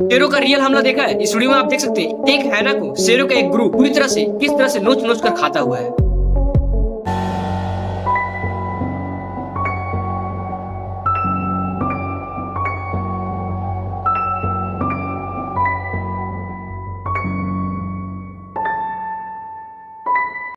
शेरों का रियल हमला देखा है। इस वीडियो में आप देख सकते हैं एक हैना को शेरों का एक ग्रुप पूरी तरह से किस तरह से नोच नोच कर खाता हुआ है।